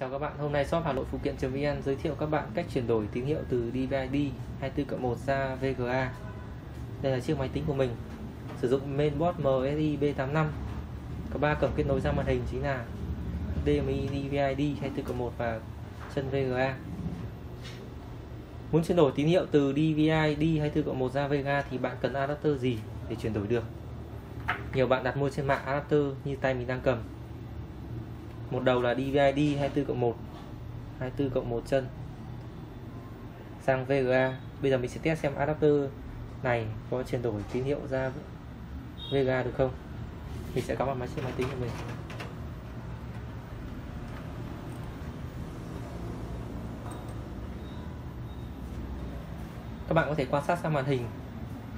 Chào các bạn, hôm nay shop Hà Nội Phụ Kiện.vn giới thiệu các bạn cách chuyển đổi tín hiệu từ DVI-D 24/1 ra VGA. Đây là chiếc máy tính của mình, sử dụng mainboard MSI B85. Có 3 cổng kết nối ra màn hình chính là DMI, DVI-D 24/1 và chân VGA. Muốn chuyển đổi tín hiệu từ DVI-D 24/1 ra VGA thì bạn cần adapter gì để chuyển đổi được? Nhiều bạn đặt mua trên mạng adapter như tay mình đang cầm. Một đầu là DVI-D 24/1, 24/1 chân sang VGA. Bây giờ mình sẽ test xem adapter này có chuyển đổi tín hiệu ra VGA được không. Mình sẽ cắm vào máy tính của mình. Các bạn có thể quan sát sang màn hình,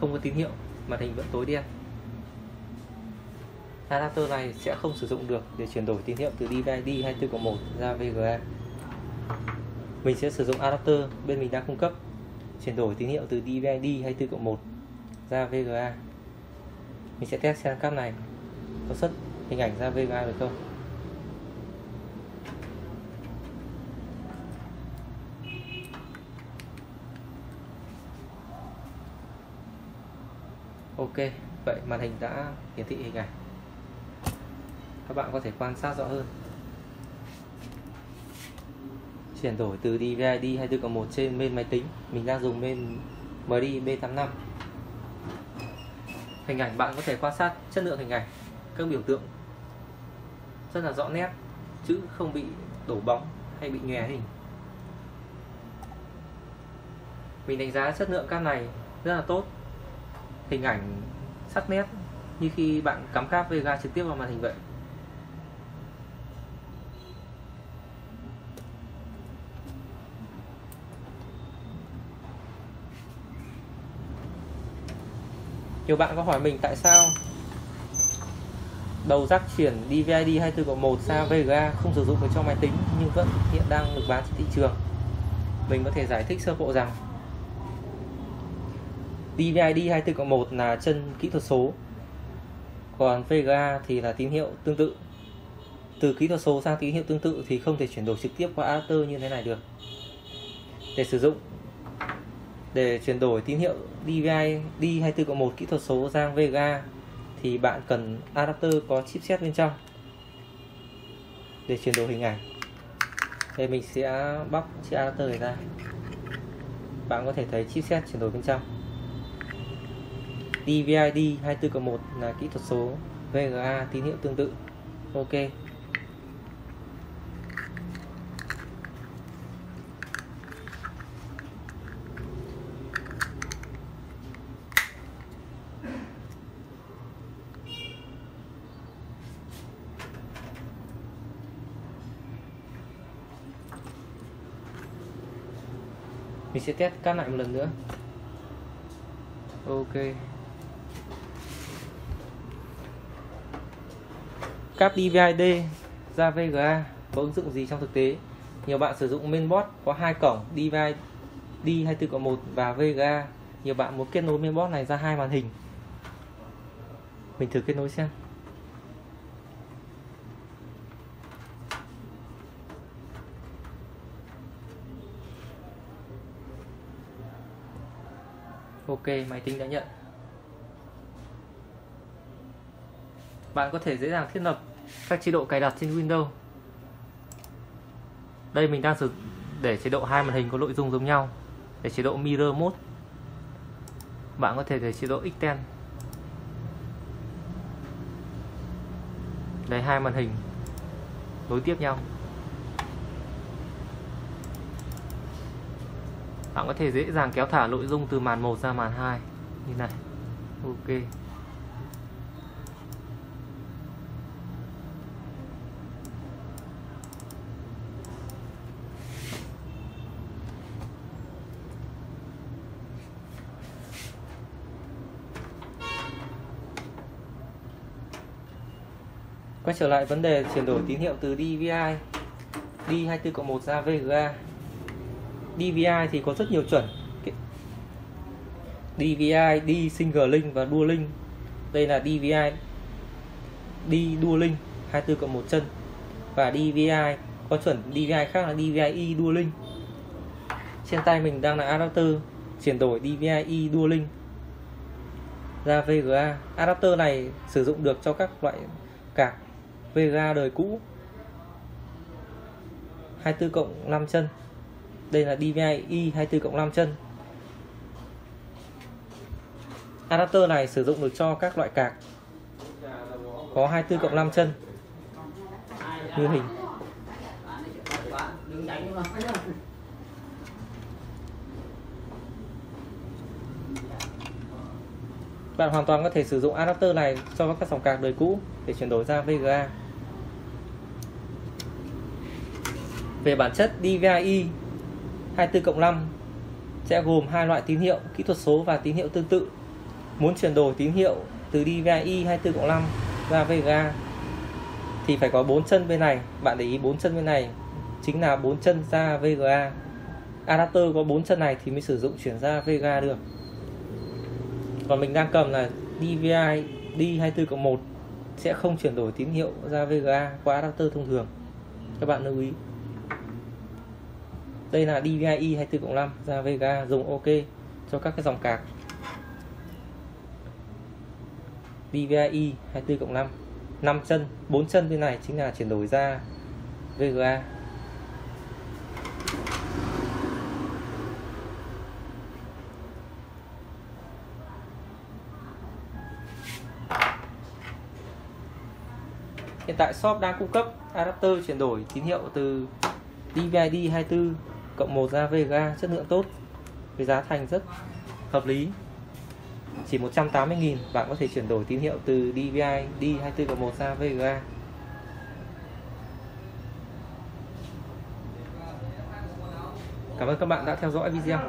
không có tín hiệu, màn hình vẫn tối đen. Adapter này sẽ không sử dụng được để chuyển đổi tín hiệu từ DVI-D 24/1 ra VGA. Mình sẽ sử dụng adapter bên mình đã cung cấp, chuyển đổi tín hiệu từ DVI-D 24/1 ra VGA. Mình sẽ test xem cáp này có xuất hình ảnh ra VGA được không. Ok, vậy màn hình đã hiển thị hình ảnh. Các bạn có thể quan sát rõ hơn. Chuyển đổi từ DVI-D 24/1 trên main máy tính. Mình đang dùng main MSI B85. Hình ảnh bạn có thể quan sát chất lượng hình ảnh. Các biểu tượng rất là rõ nét. Chữ không bị đổ bóng hay bị nhòe hình. Mình đánh giá chất lượng cáp này rất là tốt. Hình ảnh sắc nét như khi bạn cắm cáp VGA trực tiếp vào màn hình vậy. Nhiều bạn có hỏi mình tại sao đầu jack chuyển DVI-D 24/1 ra VGA không sử dụng được trong máy tính nhưng vẫn hiện đang được bán trên thị trường. Mình có thể giải thích sơ bộ rằng DVI-D 24/1 là chân kỹ thuật số, còn VGA thì là tín hiệu tương tự. Từ kỹ thuật số sang tín hiệu tương tự thì không thể chuyển đổi trực tiếp qua adapter như thế này được. Để chuyển đổi tín hiệu DVI-D 24/1 kỹ thuật số sang VGA thì bạn cần adapter có chipset bên trong để chuyển đổi hình ảnh. Đây mình sẽ bóc chiếc adapter này ra. Bạn có thể thấy chipset chuyển đổi bên trong. DVI-D 24/1 là kỹ thuật số, VGA tín hiệu tương tự. Ok. Mình sẽ test cáp lại một lần nữa. Ok. Cáp DVI-D ra VGA có ứng dụng gì trong thực tế? Nhiều bạn sử dụng mainboard có 2 cổng DVI-D 24/1 và VGA. Nhiều bạn muốn kết nối mainboard này ra 2 màn hình. Mình thử kết nối xem. Ok, máy tính đã nhận. Bạn có thể dễ dàng thiết lập các chế độ cài đặt trên Windows. Đây mình đang sử dụng để chế độ 2 màn hình có nội dung giống nhau. Để chế độ Mirror Mode, bạn có thể để chế độ Extend. Đây, 2 màn hình nối tiếp nhau. Bạn có thể dễ dàng kéo thả nội dung từ màn 1 ra màn 2 như này. Ok. Quay trở lại vấn đề chuyển đổi tín hiệu từ DVI-D 24/1 ra VGA. DVI thì có rất nhiều chuẩn. DVI-D Single Link và Dual Link. Đây là DVI-D Dual Link 24/1 chân. Và DVI Có chuẩn DVI khác là DVI-E Dual-Link. Trên tay mình đang là adapter chuyển đổi DVI-E Dual-Link ra VGA. Adapter này sử dụng được cho các loại card VGA đời cũ 24/5 chân. Đây là DVI-E 24/5 chân. Adapter này sử dụng được cho các loại card có 24/5 chân như hình. Bạn hoàn toàn có thể sử dụng adapter này cho các dòng card đời cũ để chuyển đổi ra VGA. Về bản chất, DVI-E 24/5 sẽ gồm hai loại tín hiệu kỹ thuật số và tín hiệu tương tự. Muốn chuyển đổi tín hiệu từ DVI-E 24/5 ra VGA thì phải có 4 chân bên này. Bạn để ý 4 chân bên này chính là 4 chân ra VGA. Adapter có 4 chân này thì mới sử dụng chuyển ra VGA được. Còn mình đang cầm là DVI-D 24/1 sẽ không chuyển đổi tín hiệu ra VGA qua adapter thông thường. Các bạn lưu ý. Đây là DVI-E 24/5 ra VGA, dùng OK cho các cái dòng card DVI-E 24/5 5 chân, 4 chân bên này chính là chuyển đổi ra VGA. Hiện tại shop đang cung cấp adapter chuyển đổi tín hiệu từ DVI-D 24/1 ra VGA chất lượng tốt với giá thành rất hợp lý. Chỉ 180.000 bạn có thể chuyển đổi tín hiệu từ DVI-D 24/1 ra VGA. Cảm ơn các bạn đã theo dõi video.